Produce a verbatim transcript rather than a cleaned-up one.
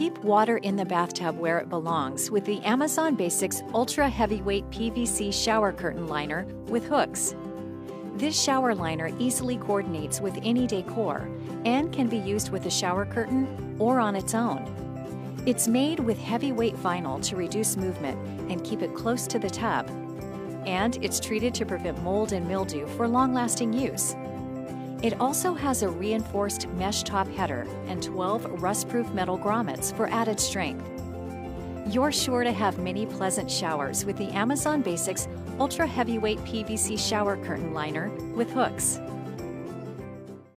keep water in the bathtub where it belongs with the Amazon Basics Ultra Heavyweight P V C Shower Curtain Liner with hooks. This shower liner easily coordinates with any decor and can be used with a shower curtain or on its own. It's made with heavyweight vinyl to reduce movement and keep it close to the tub. And it's treated to prevent mold and mildew for long-lasting use. It also has a reinforced mesh top header and twelve rust-proof metal grommets for added strength. You're sure to have many pleasant showers with the Amazon Basics Ultra Heavyweight P V C Shower Curtain Liner with hooks.